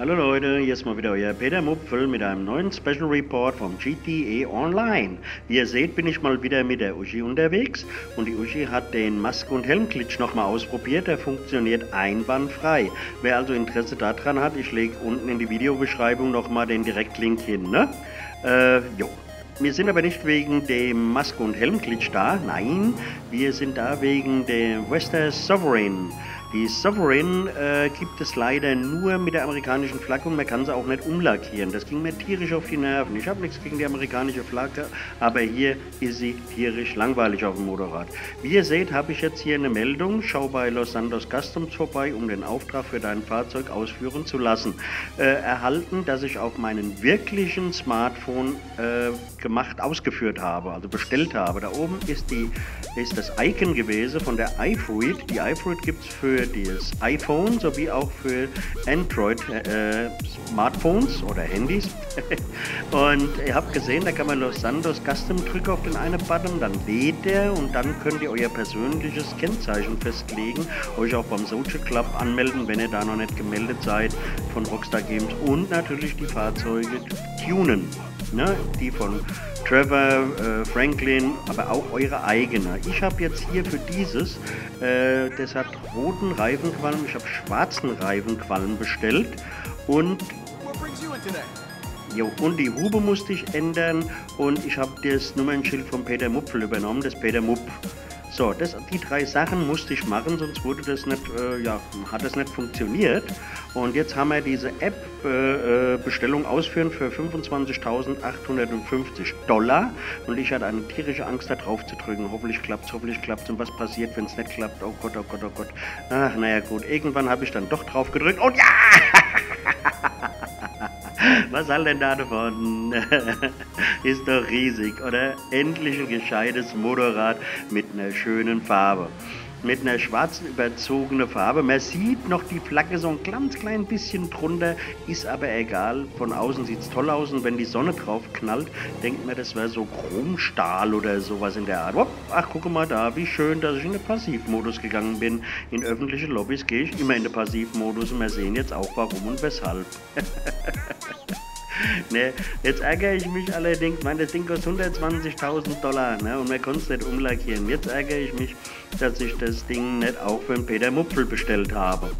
Hallo Leute, hier ist mal wieder euer Peter Mupfel mit einem neuen Special Report vom GTA Online. Wie ihr seht, bin ich mal wieder mit der Uschi unterwegs und die Uschi hat den Mask- und Helm-Glitch nochmal ausprobiert. Der funktioniert einwandfrei. Wer also Interesse daran hat, ich lege unten in die Videobeschreibung nochmal den Direktlink hin, ne? Jo. Wir sind aber nicht wegen dem Mask- und Helm-Glitch da, nein, wir sind da wegen der Western Sovereign. Die Sovereign gibt es leider nur mit der amerikanischen Flagge und man kann sie auch nicht umlackieren. Das ging mir tierisch auf die Nerven. Ich habe nichts gegen die amerikanische Flagge, aber hier ist sie tierisch langweilig auf dem Motorrad. Wie ihr seht, habe ich jetzt hier eine Meldung. Schau bei Los Santos Customs vorbei, um den Auftrag für dein Fahrzeug ausführen zu lassen. Erhalten, dass ich auf meinem wirklichen Smartphone ausgeführt habe, also bestellt habe. Da oben ist das Icon gewesen von der iFruit. Die iFruit gibt es für das iPhone sowie auch für Android Smartphones oder Handys. Und ihr habt gesehen, da kann man Los Santos Custom drücken auf den einen Button, dann lädt er und dann könnt ihr euer persönliches Kennzeichen festlegen, euch auch beim Social Club anmelden, wenn ihr da noch nicht gemeldet seid, von Rockstar Games, und natürlich die Fahrzeuge tunen. Ne, die von Trevor, Franklin, aber auch eure eigene. Ich habe jetzt hier für dieses, das hat roten Reifenqualm, ich habe schwarzen Reifenqualm bestellt und die Hupe musste ich ändern und ich habe das Nummernschild von Peter Mupfel übernommen, das Peter Mupf. So, die drei Sachen musste ich machen, sonst wurde das nicht, hat das nicht funktioniert. Und jetzt haben wir diese App-Bestellung ausführen für $25.850. Und ich hatte eine tierische Angst, da drauf zu drücken. Hoffentlich klappt's. Und was passiert, wenn es nicht klappt? Oh Gott, oh Gott, oh Gott. Ach, naja, gut. Irgendwann habe ich dann doch drauf gedrückt. Und ja! Was halt denn da davon? Ist doch riesig, oder? Endlich ein gescheites Motorrad mit einer schönen Farbe. Mit einer schwarzen überzogenen Farbe. Man sieht noch die Flagge so ein ganz klein bisschen drunter, ist aber egal. Von außen sieht es toll aus und wenn die Sonne drauf knallt, denkt man, das wäre so Chromstahl oder sowas in der Art. Ach, gucke mal da, wie schön, dass ich in den Passivmodus gegangen bin. In öffentliche Lobbys gehe ich immer in den Passivmodus und wir sehen jetzt auch warum und weshalb. Ne, jetzt ärgere ich mich allerdings, meine, das Ding kostet $120.000, ne, und man konnte es nicht umlackieren. Jetzt ärgere ich mich, dass ich das Ding nicht auch für den Peter Mupfel bestellt habe.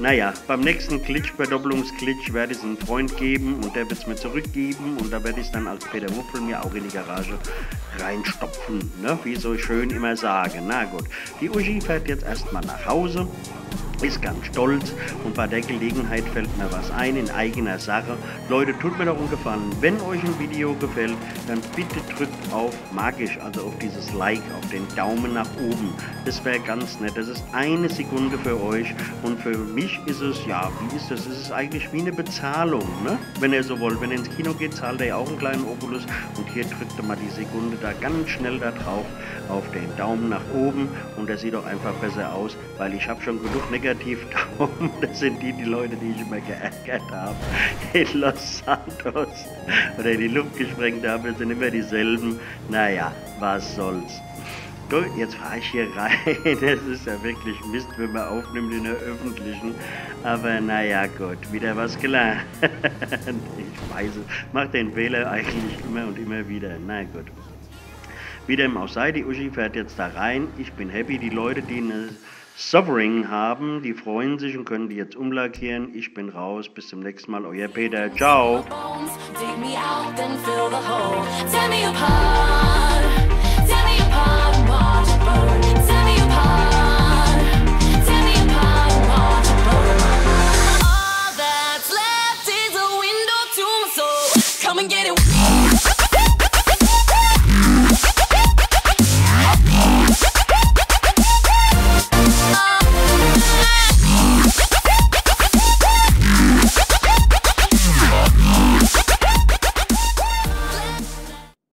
Naja, beim nächsten Verdopplungsglitch, werde ich es einem Freund geben und der wird es mir zurückgeben und da werde ich es dann als Peter Mupfel mir auch in die Garage reinstopfen, ne, wie so schön immer sage. Na gut, die Uschi fährt jetzt erstmal nach Hause. Ist ganz stolz und bei der Gelegenheit fällt mir was ein in eigener Sache. Leute, tut mir doch einen Gefallen. Wenn euch ein Video gefällt, dann bitte drückt auf magisch, also auf dieses Like, auf den Daumen nach oben. Das wäre ganz nett. Das ist eine Sekunde für euch und für mich ist es, ja, wie ist das? Es ist eigentlich wie eine Bezahlung, ne? Wenn ihr so wollt. Wenn ihr ins Kino geht, zahlt ihr auch einen kleinen Obolus und hier drückt ihr mal die Sekunde da ganz schnell da drauf auf den Daumen nach oben und das sieht doch einfach besser aus, weil ich habe schon genug Negativ-Daumen, das sind die Leute, die ich immer geärgert habe in Los Santos oder in die Luft gesprengt habe, das sind immer dieselben. Naja, was soll's. Gut, jetzt fahre ich hier rein, das ist ja wirklich Mist, wenn man aufnimmt in der öffentlichen, aber naja gut, wieder was gelernt. Ich weiß es, mache den Fehler eigentlich immer und immer wieder, na gut. Wie dem auch sei, die Uschi fährt jetzt da rein, ich bin happy, die Leute, die eine Sovereign haben, die freuen sich und können die jetzt umlackieren. Ich bin raus, bis zum nächsten Mal, euer Peter, ciao!